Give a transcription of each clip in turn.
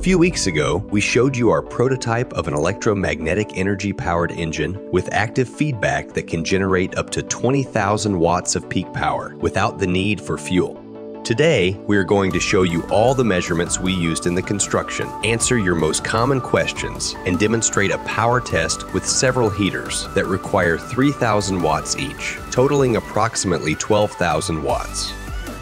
A few weeks ago, we showed you our prototype of an electromagnetic energy-powered engine with active feedback that can generate up to 20,000 watts of peak power without the need for fuel. Today, we are going to show you all the measurements we used in the construction, answer your most common questions, and demonstrate a power test with several heaters that require 3,000 watts each, totaling approximately 12,000 watts.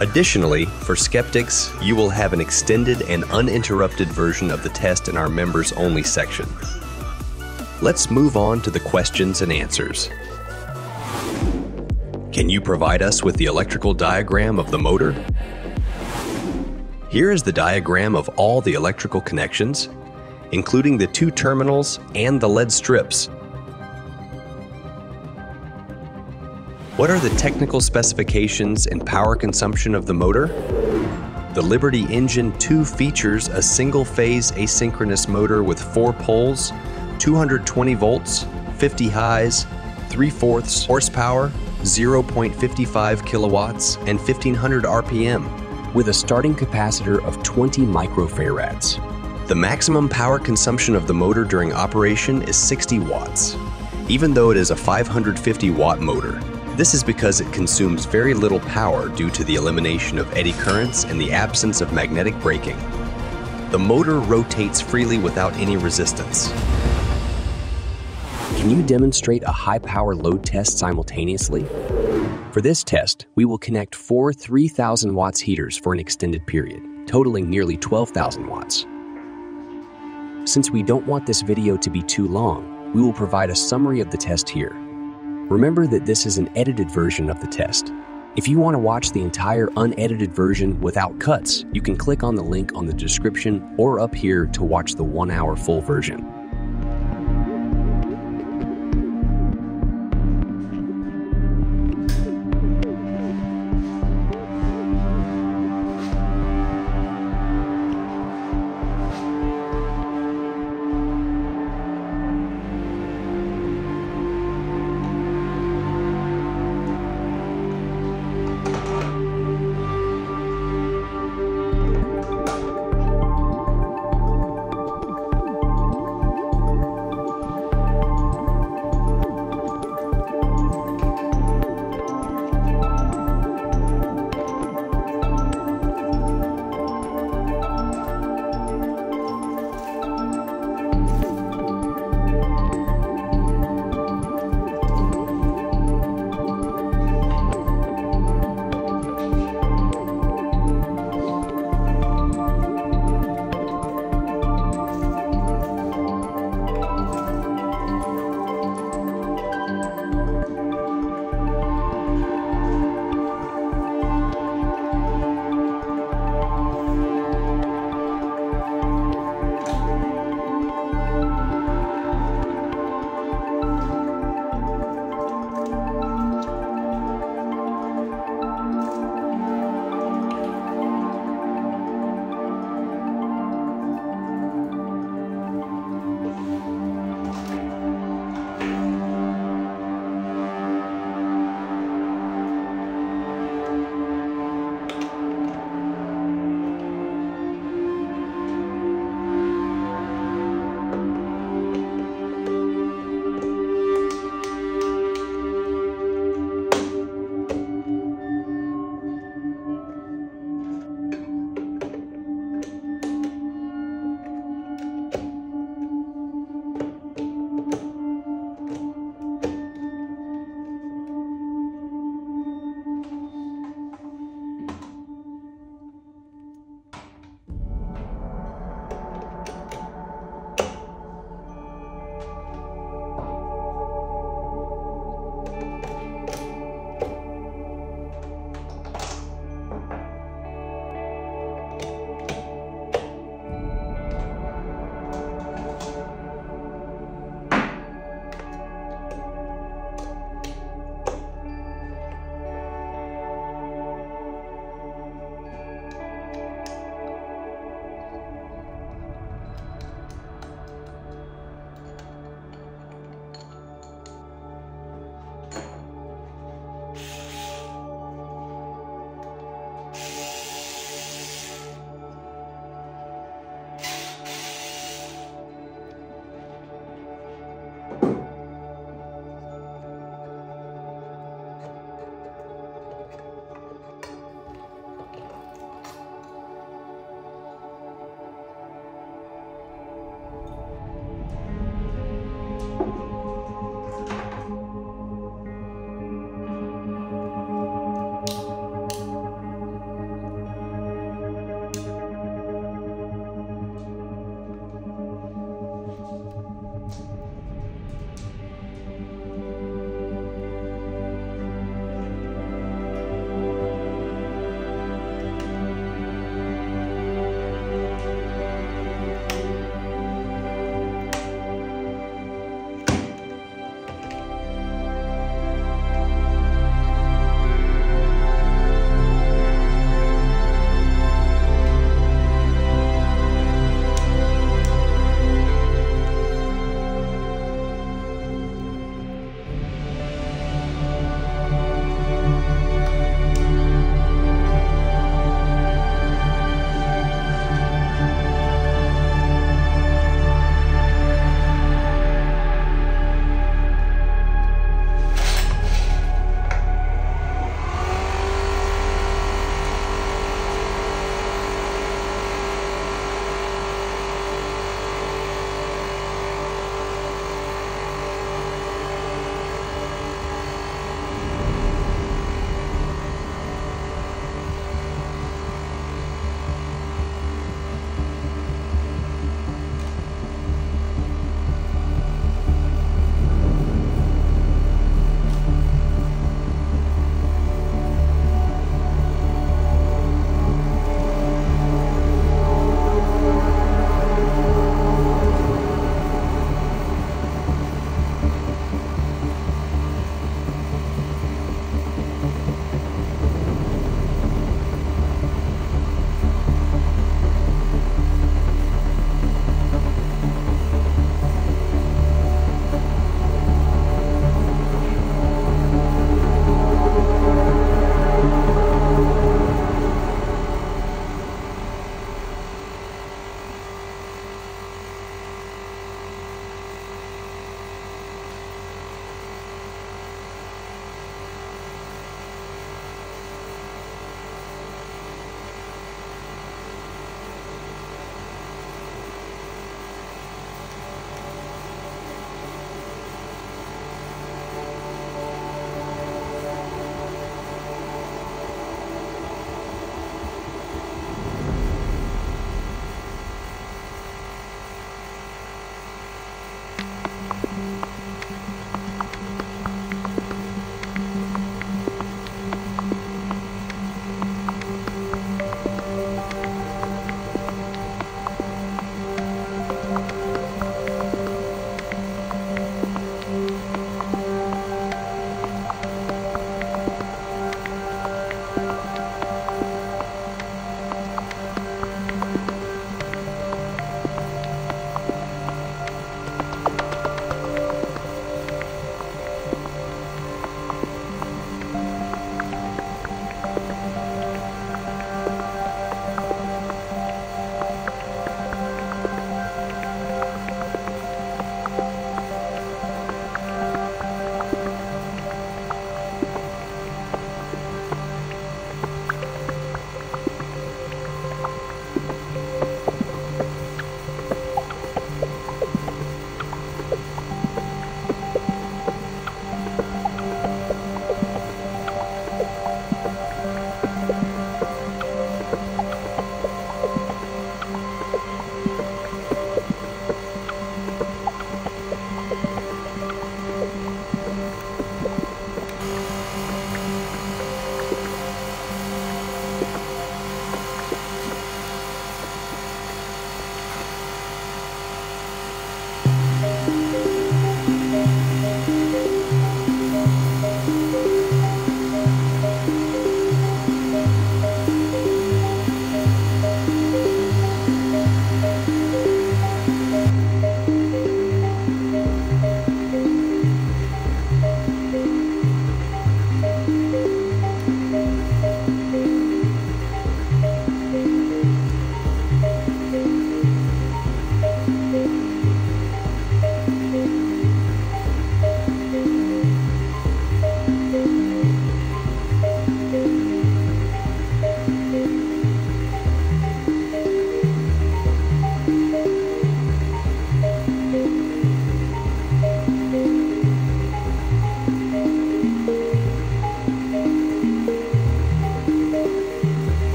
Additionally, for skeptics, you will have an extended and uninterrupted version of the test in our members-only section. Let's move on to the questions and answers. Can you provide us with the electrical diagram of the motor? Here is the diagram of all the electrical connections, including the two terminals and the lead strips. What are the technical specifications and power consumption of the motor? The Liberty Engine 2 features a single-phase asynchronous motor with 4 poles, 220 volts, 50 highs, 3/4 horsepower, 0.55 kilowatts, and 1,500 RPM, with a starting capacitor of 20 microfarads. The maximum power consumption of the motor during operation is 60 watts, even though it is a 550-watt motor. This is because it consumes very little power due to the elimination of eddy currents and the absence of magnetic braking. The motor rotates freely without any resistance. Can you demonstrate a high-power load test simultaneously? For this test, we will connect 4 3,000 watts heaters for an extended period, totaling nearly 12,000 watts. Since we don't want this video to be too long, we will provide a summary of the test here. Remember that this is an edited version of the test. If you want to watch the entire unedited version without cuts, you can click on the link on the description or up here to watch the 1-hour full version.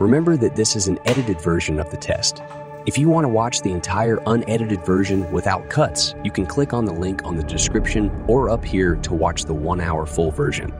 Remember that this is an edited version of the test. If you want to watch the entire unedited version without cuts, you can click on the link on the description or up here to watch the 1-hour full version.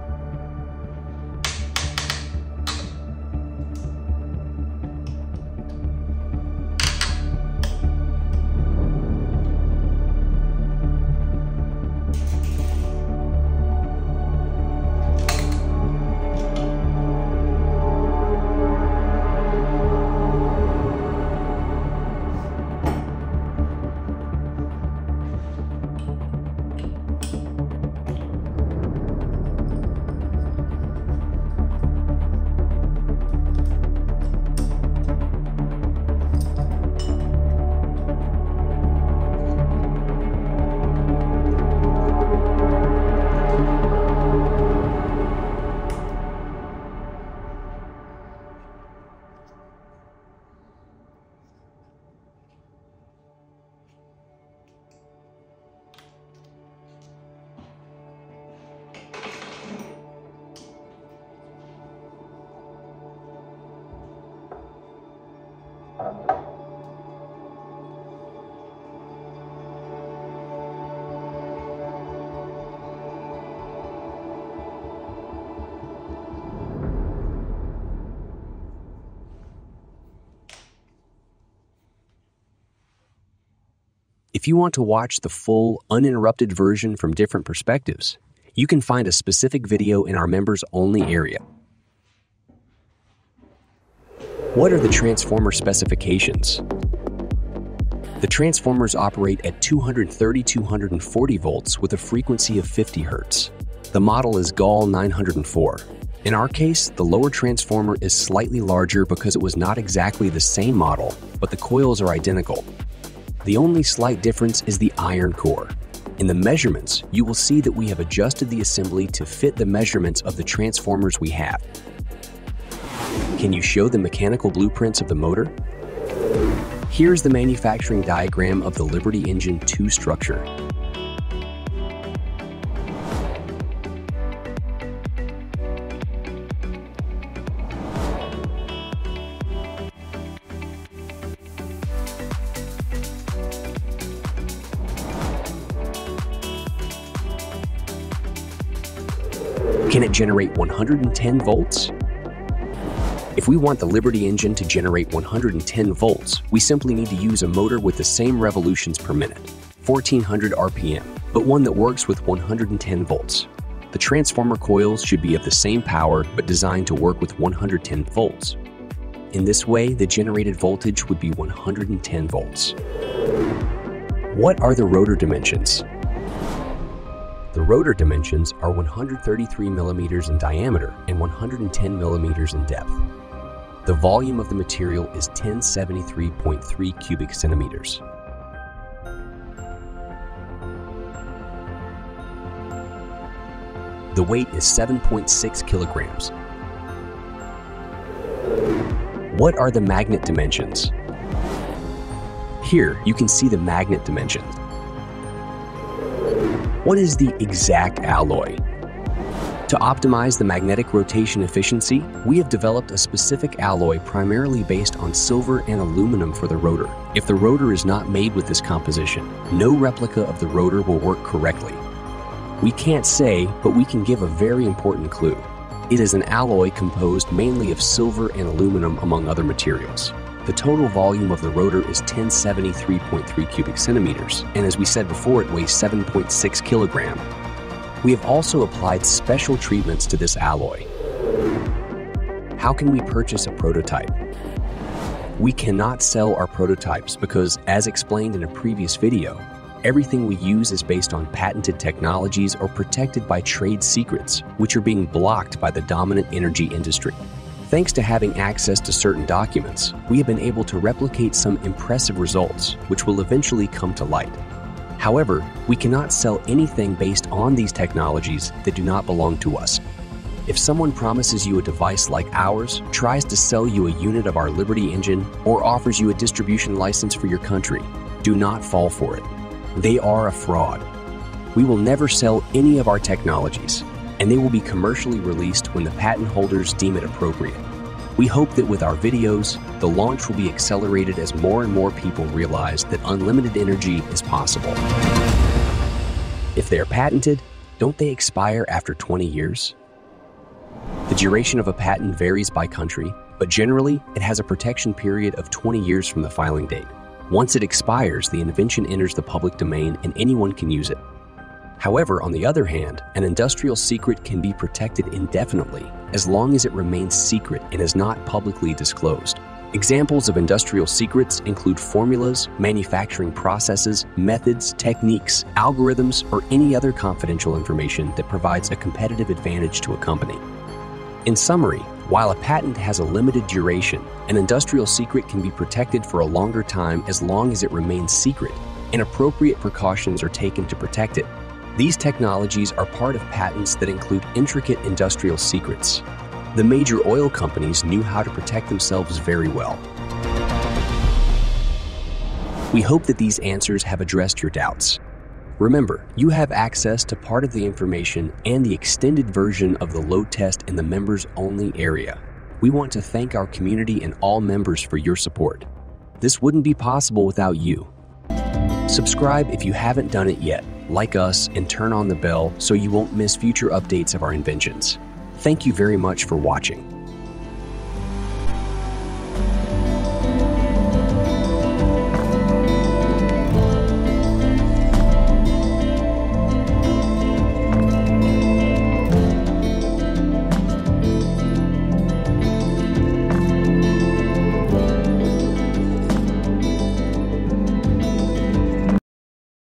If you want to watch the full, uninterrupted version from different perspectives, you can find a specific video in our members-only area. What are the transformer specifications? The transformers operate at 230-240 volts with a frequency of 50 Hz. The model is GAL 904. In our case, the lower transformer is slightly larger because it was not exactly the same model, but the coils are identical. The only slight difference is the iron core. In the measurements, you will see that we have adjusted the assembly to fit the measurements of the transformers we have. Can you show the mechanical blueprints of the motor? Here's the manufacturing diagram of the Liberty Engine 2 structure. Can it generate 110 volts? If we want the Liberty Engine to generate 110 volts, we simply need to use a motor with the same revolutions per minute, 1400 RPM, but one that works with 110 volts. The transformer coils should be of the same power, but designed to work with 110 volts. In this way, the generated voltage would be 110 volts. What are the rotor dimensions? The rotor dimensions are 133 millimeters in diameter and 110 millimeters in depth. The volume of the material is 1073.3 cubic centimeters. The weight is 7.6 kilograms. What are the magnet dimensions? Here you can see the magnet dimensions. What is the exact alloy? To optimize the magnetic rotation efficiency, we have developed a specific alloy primarily based on silver and aluminum for the rotor. If the rotor is not made with this composition, no replica of the rotor will work correctly. We can't say, but we can give a very important clue. It is an alloy composed mainly of silver and aluminum, among other materials. The total volume of the rotor is 1073.3 cubic centimeters, and as we said before, it weighs 7.6 kilogram. We have also applied special treatments to this alloy. How can we purchase a prototype? We cannot sell our prototypes because, as explained in a previous video, everything we use is based on patented technologies or protected by trade secrets, which are being blocked by the dominant energy industry. Thanks to having access to certain documents, we have been able to replicate some impressive results, which will eventually come to light. However, we cannot sell anything based on these technologies that do not belong to us. If someone promises you a device like ours, tries to sell you a unit of our Liberty Engine, or offers you a distribution license for your country, do not fall for it. They are a fraud. We will never sell any of our technologies, and they will be commercially released when the patent holders deem it appropriate. We hope that with our videos, the launch will be accelerated as more and more people realize that unlimited energy is possible. If they are patented, don't they expire after 20 years? The duration of a patent varies by country, but generally it has a protection period of 20 years from the filing date. Once it expires, the invention enters the public domain and anyone can use it. However, on the other hand, an industrial secret can be protected indefinitely as long as it remains secret and is not publicly disclosed. Examples of industrial secrets include formulas, manufacturing processes, methods, techniques, algorithms, or any other confidential information that provides a competitive advantage to a company. In summary, while a patent has a limited duration, an industrial secret can be protected for a longer time as long as it remains secret, and appropriate precautions are taken to protect it. These technologies are part of patents that include intricate industrial secrets. The major oil companies knew how to protect themselves very well. We hope that these answers have addressed your doubts. Remember, you have access to part of the information and the extended version of the load test in the members-only area. We want to thank our community and all members for your support. This wouldn't be possible without you. Subscribe if you haven't done it yet, like us, and turn on the bell so you won't miss future updates of our inventions. Thank you very much for watching.